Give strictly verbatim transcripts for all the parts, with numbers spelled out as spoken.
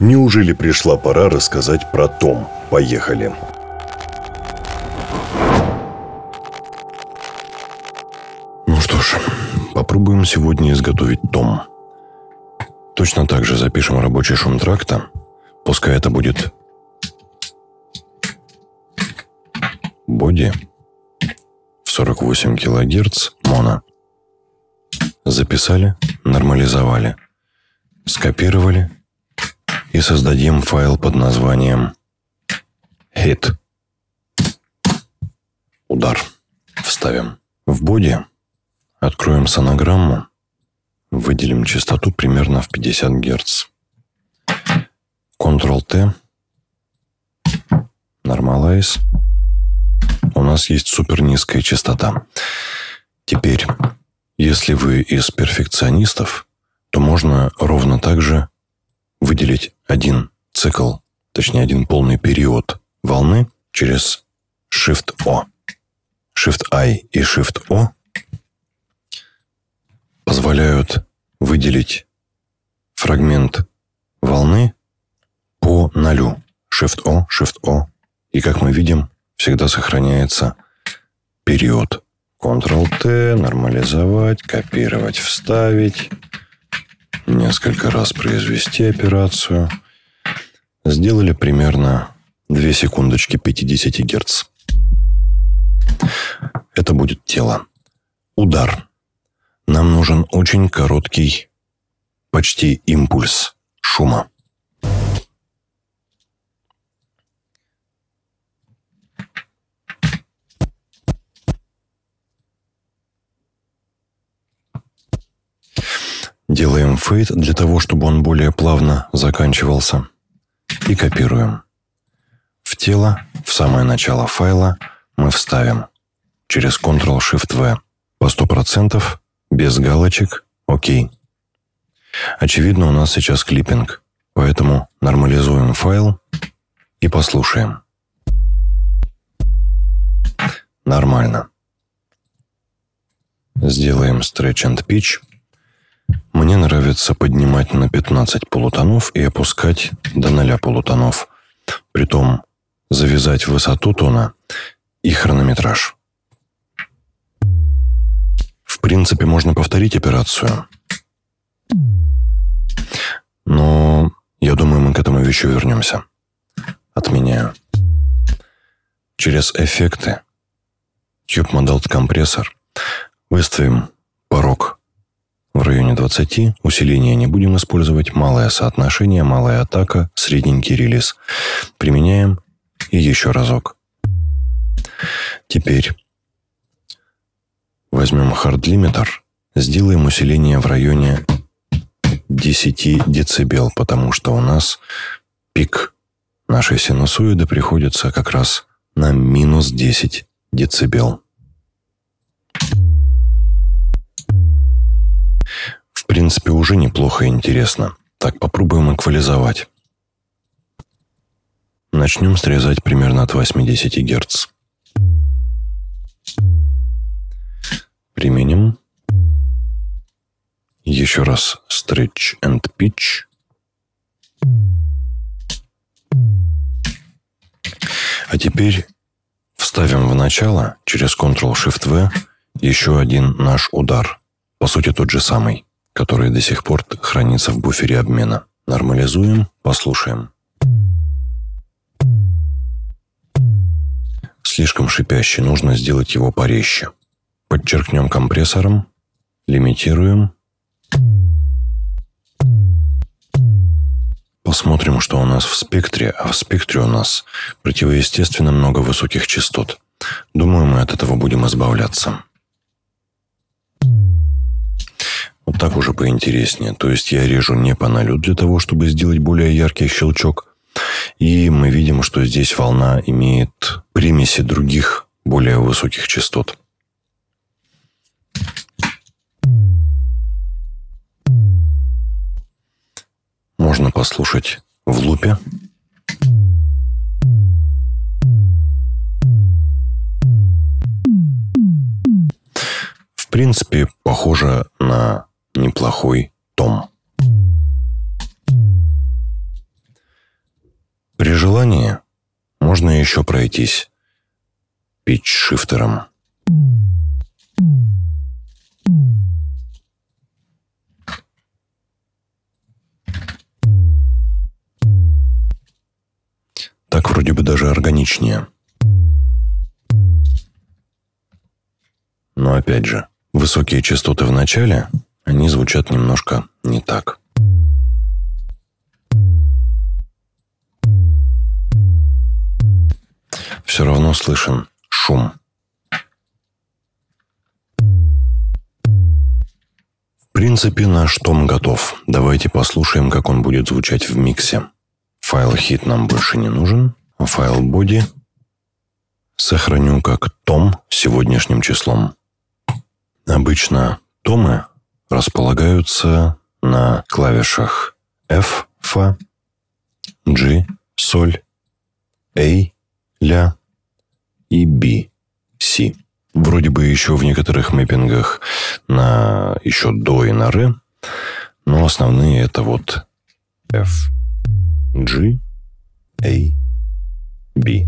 Неужели пришла пора рассказать про Tom? Поехали! Ну что ж, попробуем сегодня изготовить Tom. Точно так же запишем рабочий шум тракта. Пускай это будет Body в сорок восемь килогерц моно. Записали, нормализовали, скопировали. И создадим файл под названием hit. Удар. Вставим. В Body откроем сонограмму. Выделим частоту примерно в пятьдесят герц. Ctrl-T. Normalize. У нас есть супер низкая частота. Теперь, если вы из перфекционистов, то можно ровно так же выделить один цикл, точнее один полный период волны через Shift-O. Shift-I и Shift-O позволяют выделить фрагмент волны по нолю. Shift-O, Shift-O. И как мы видим, всегда сохраняется период. Ctrl-T, нормализовать, копировать, вставить. Несколько раз произвести операцию. Сделали примерно две секундочки пятьдесят герц. Это будет тело. Удар. Нам нужен очень короткий, почти импульс шума. Делаем фейд для того, чтобы он более плавно заканчивался. И копируем. В тело, в самое начало файла, мы вставим через Ctrl-Shift-V по сто процентов, без галочек, ОК. Очевидно, у нас сейчас клиппинг, поэтому нормализуем файл и послушаем. Нормально. Сделаем Stretch and Pitch. Мне нравится поднимать на пятнадцать полутонов и опускать до ноля полутонов. Притом завязать высоту тона и хронометраж. В принципе, можно повторить операцию. Но я думаю, мы к этому еще вернемся. Отменяю. Через эффекты Tube Model T-компрессор выставим порог в районе двадцати, усиление не будем использовать, малое соотношение, малая атака, средненький релиз. Применяем и еще разок. Теперь возьмем хард-лимитер, сделаем усиление в районе десяти децибел, потому что у нас пик нашей синусоиды приходится как раз на минус десять децибел. В принципе, уже неплохо и интересно. Так, попробуем эквализовать. Начнем срезать примерно от восьмидесяти герц. Применим. Еще раз Stretch and Pitch. А теперь вставим в начало через Ctrl-Shift-V еще один наш удар. По сути, тот же самый, который до сих пор хранится в буфере обмена. Нормализуем, послушаем. Слишком шипящий, нужно сделать его порезче. Подчеркнем компрессором, лимитируем. Посмотрим, что у нас в спектре, а в спектре у нас противоестественно много высоких частот. Думаю, мы от этого будем избавляться. Вот так уже поинтереснее. То есть я режу не по нолю для того, чтобы сделать более яркий щелчок. И мы видим, что здесь волна имеет примеси других, более высоких частот. Можно послушать в лупе. В принципе, похоже на неплохой Tom. желании можно еще пройтись питч-шифтером. Так вроде бы даже органичнее. Но опять же, высокие частоты в начале, они звучат немножко не так. Все равно слышен шум. В принципе, наш том готов. Давайте послушаем, как он будет звучать в миксе. Файл хит нам больше не нужен, а файл body сохраню как том сегодняшним числом. Обычно томы располагаются на клавишах F, Фа, G, Соль, A, Ля и B, Си. Вроде бы еще в некоторых мэппингах на еще до и на Ре, но основные это вот F, G, A, B.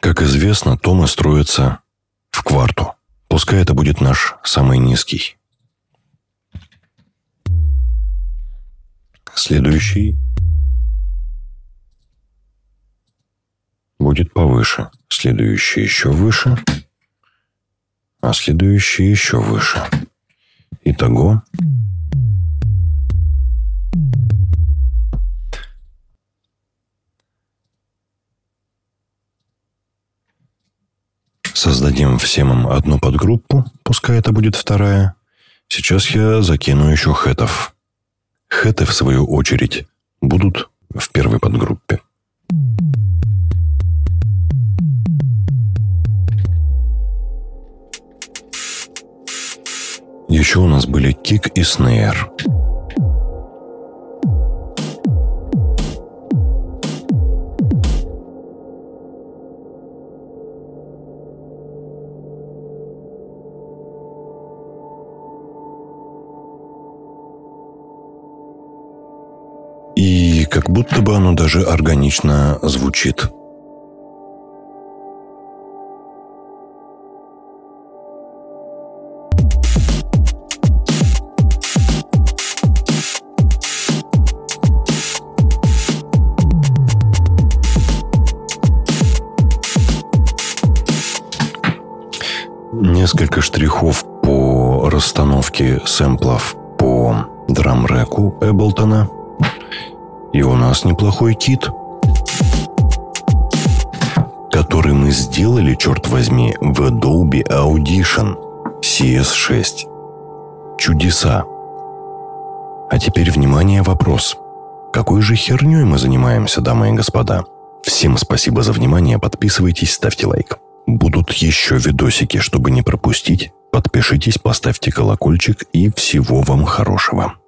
Как известно, томы строятся в кварту. Пускай это будет наш самый низкий. Следующий будет повыше. Следующий еще выше. А следующий еще выше. Итого создадим всем им одну подгруппу, пускай это будет вторая. Сейчас я закину еще хэтов. Хэты, в свою очередь, будут в первой подгруппе. Еще у нас были кик и снейр. И как будто бы оно даже органично звучит. Несколько штрихов по расстановке сэмплов по драм-реку Эблтона. И у нас неплохой кит, который мы сделали, черт возьми, в Adobe Audition си эс шесть. Чудеса. А теперь, внимание, вопрос. Какой же херней мы занимаемся, дамы и господа? Всем спасибо за внимание, подписывайтесь, ставьте лайк. Будут еще видосики, чтобы не пропустить. Подпишитесь, поставьте колокольчик и всего вам хорошего.